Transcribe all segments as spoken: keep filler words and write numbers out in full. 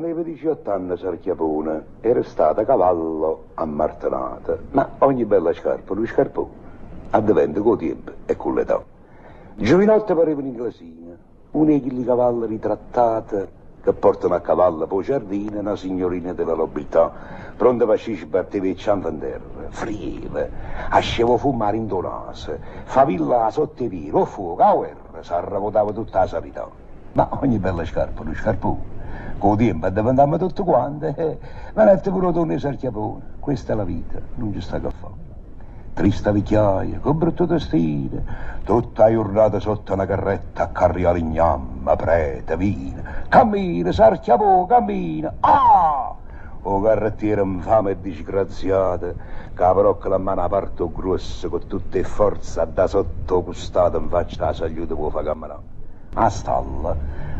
teneva diciotto anni a Sarchiapone, era stata a cavallo ammartinata, ma ogni bella scarpa lui scarpò, addevendo con tiebbe e con l'età. Giovinotto pareva un'inglesina, un'echi di cavallo ritrattata che portano a cavallo poi giardina una signorina della nobiltà, pronta per scisci batteva il cianto in terra, frieva, ascevo fumare in donase, favilla sotto i piedi, o fuoco, a guerra, s'arravotava tutta la sanità. Ma ogni bella scarpa lui scarpò, con il tempo diventavamo tutti quanti, eh, ma non è pure tornare Sarchiapone, questa è la vita, non ci sta che fare. Trista vecchiaia, con brutto destino, tutta la giornata sotto una carretta a carriare ignamma, prete, vino. Cammina, Sarchiapone, cammina, ah! O carrettiera infame e disgraziata, caparocca la mano a parto grossa, con tutte forze da sotto costata in faccia la sagliuta può far camminare. A stalla,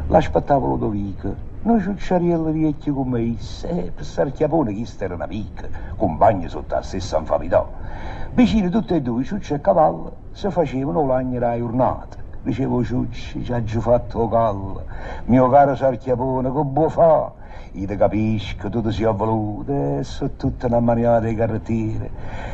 l'aspettava Ludovico, noi ciucciariello vecchio come esse, e per Sarchiapone chi era un'amica, compagna sotto la stessa infamità. Vicini tutti e due, Ciucci e Cavallo, si facevano lagnere a giornata. Dicevo Ciucci, ci ha già fatto callo, mio caro Sarchiapone, che può fare? Io ti capisco, tu ti sei avvoluto, e sono tutta una maniata di carrettiere,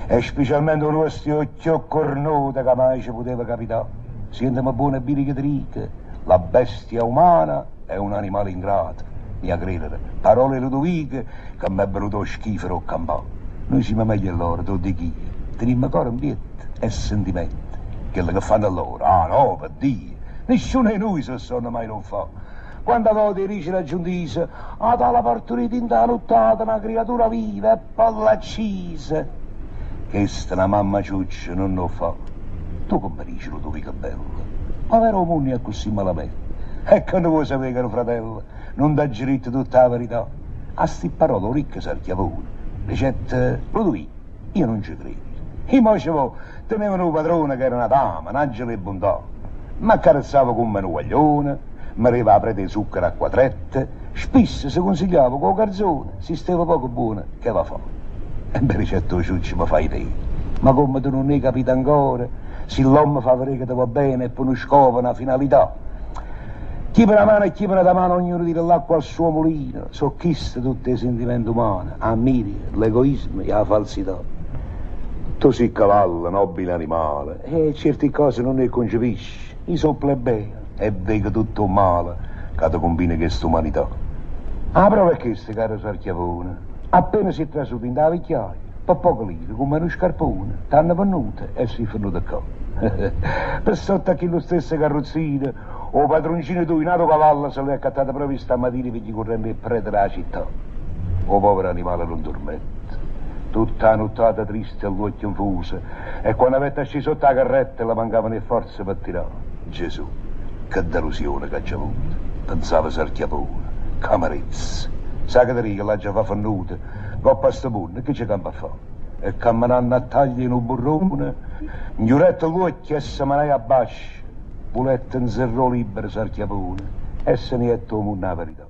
e specialmente un vostro occhio cornuto che mai ci poteva capitare. Sentiamo buone birichetriche, la bestia umana è un animale ingrato, mi a credere, parole Ludoviche che mi ebbero dato schifo a campare. Noi siamo meglio loro, tu di chi? Teniamo ancora un bietto e sentimento, quello che fanno loro, ah no, per Dio, nessuno di noi se sono mai non fa. Quando volte i ricci raggiuntisi, ha dalla partorita in tanottata una creatura viva e pallaccisa. Questa una mamma ciuccia non lo fa. Tu come dici Ludovico bello, ma vero munni è così malamente. E quando vuoi sapere caro fratello, non dà diritto tutta la verità. A sti parole ricche Sarchiapone, dicette Ludovico, io non ci credo. I mocevo tenevano un padrone che era una dama, un angelo e bontà, ma accarezzava come un guaglione, mi arriva a prete di zucchero a quadrette, spesso si consigliava con garzone, si stava poco buono, che va a fare? E beh, certo Ciucci mi fai te, ma come tu non ne capite ancora, se l'uomo fa vedere che ti va bene e poi non scopa una finalità. Chi per la mano e chi per la mano, ognuno tira l'acqua al suo mulino, socchiste tutti i sentimenti umani, ammiri, l'egoismo e la falsità. Tu sei cavallo, nobile animale, e certe cose non ne concepisci. Io sono plebeo e vedo tutto il male che ti combina questa umanità. La prova è questa, caro Sarchiapone. Appena si è trasuto in da vecchiaia, per poco lì, come uno scarpone, t'hanno venuto e si è venuto qua. Per sotto a chi lo stesso carrozzino, o padroncino tu, in altro cavallo, se l'è accattato proprio stamattina per gli correndo il prete della città. O povero animale non dormette. Tutta la nottata triste all'occhio infuso, e quando avete sceso sotto la carretta le mancavano le forze per tirare. Gesù, che delusione che ci ha avuto, pensava Sarchiapone, camarezza, sa che te dico l'ha già fa fannuta, coppa sta punta, che c'è campa a fare? E camminando a tagli in un burrone, ignoretto all'occhio e se manai a bascia, volette in serro libero Sarchiapone, e se ne è tomata la verità.